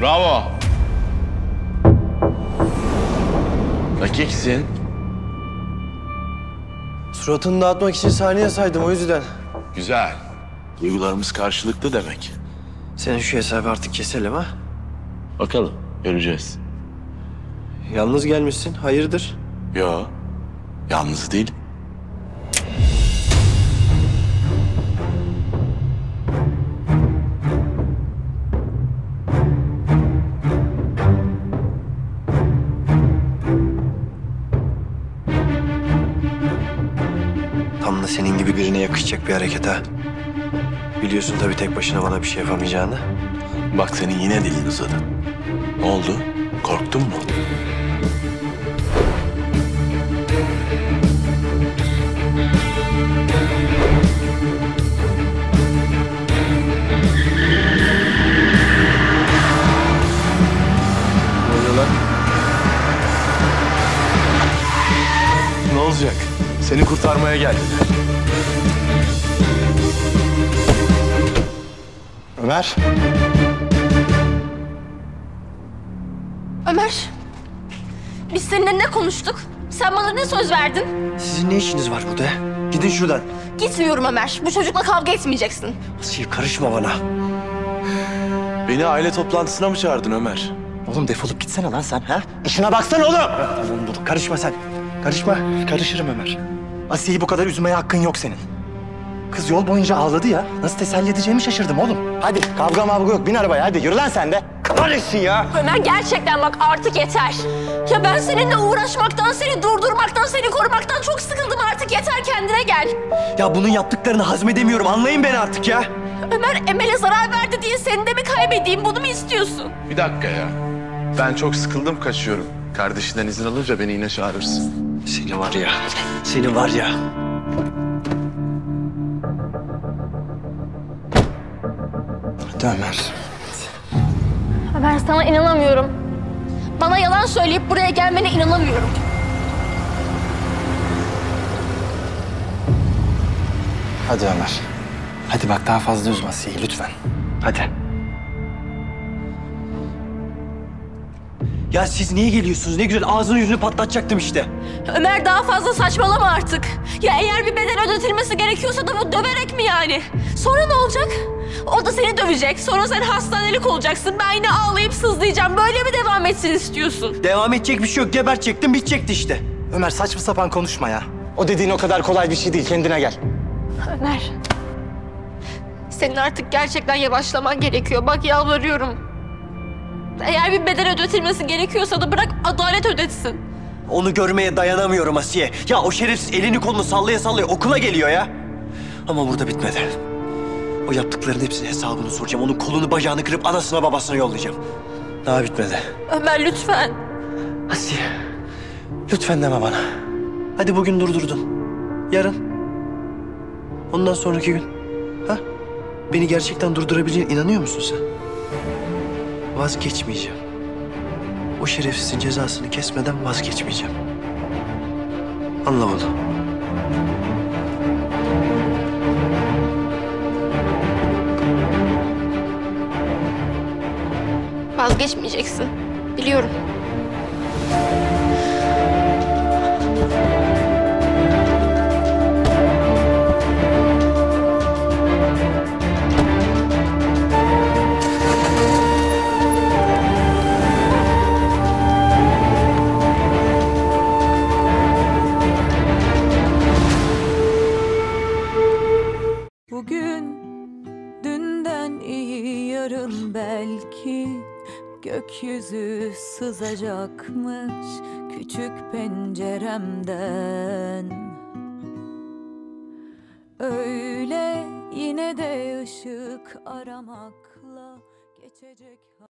Bravo. Dakiksin. Suratını dağıtmak için saniye saydım o yüzden. Güzel. Duygularımız karşılıklı demek. Senin şu hesabı artık keselim ha? Bakalım, göreceğiz. Yalnız gelmişsin, hayırdır? Yo, yalnız değil. Tam da senin gibi birine yakışacak bir hareket ha. Biliyorsun tabii tek başına bana bir şey yapamayacağını. Bak senin yine dilin uzadı. Ne oldu? Korktun mu? Ne oluyor lan? Ne olacak? Seni kurtarmaya geldim. Ömer. Ömer, biz seninle ne konuştuk? Sen bana ne söz verdin? Sizin ne işiniz var burada? Gidin şuradan. Gitmiyorum Ömer. Bu çocukla kavga etmeyeceksin. Asiye karışma bana. Beni aile toplantısına mı çağırdın Ömer? Oğlum defolup gitsene lan sen ha? İşine baksana oğlum. Tamam dur, karışma sen. Karışma. Karışırım Ömer. Asiye'yi bu kadar üzmeye hakkın yok senin. Kız yol boyunca ağladı ya. Nasıl teselli edeceğimi şaşırdım oğlum. Hadi kavga mavga yok. Bin arabaya hadi. Yürü lan sen de. Kahretsin ya. Ömer gerçekten bak artık yeter. Ya ben seninle uğraşmaktan, seni durdurmaktan, seni korumaktan çok sıkıldım artık. Yeter, kendine gel. Ya bunun yaptıklarını hazmedemiyorum. Anlayın beni artık ya. Ömer Emel'e zarar verdi diye seni de mi kaybedeyim? Bunu mu istiyorsun? Bir dakika ya. Ben çok sıkıldım, kaçıyorum. Kardeşinden izin alınca beni yine çağırırsın. Seni var ya. Seni var ya. Ömer. Ömer sana inanamıyorum. Bana yalan söyleyip buraya gelmene inanamıyorum. Hadi Ömer. Hadi bak daha fazla üzme Asiye'yi lütfen. Hadi. Ya siz niye geliyorsunuz? Ne güzel ağzını yüzünü patlatacaktım işte. Ömer daha fazla saçmalama artık. Ya eğer bir bedel ödetilmesi gerekiyorsa da bu döverek mi yani? Sonra ne olacak? O da seni dövecek. Sonra sen hastanelik olacaksın. Ben yine ağlayıp sızlayacağım. Böyle mi devam etsin istiyorsun? Devam edecek bir şey yok. Gebertecektim, bitecekti işte. Ömer saçma sapan konuşma ya. O dediğin o kadar kolay bir şey değil. Kendine gel. Ömer. Senin artık gerçekten yavaşlaman gerekiyor. Bak yalvarıyorum. Eğer bir bedel ödetilmesi gerekiyorsa da bırak adalet ödetsin. Onu görmeye dayanamıyorum Asiye. Ya o şerefsiz elini kolunu sallaya sallaya okula geliyor ya. Ama burada bitmedi. O yaptıkların hepsinin hesabını soracağım. Onun kolunu bacağını kırıp anasına babasına yollayacağım. Daha bitmedi. Ömer lütfen. Asiye lütfen deme bana. Hadi bugün durdurdun. Yarın. Ondan sonraki gün. Ha? Beni gerçekten durdurabileceğine inanıyor musun sen? Vazgeçmeyeceğim. O şerefsizin cezasını kesmeden vazgeçmeyeceğim. Anla bunu. Vazgeçmeyeceksin. Biliyorum. Gökyüzü sızacakmış küçük penceremden. Öyle yine de ışık aramakla geçecek.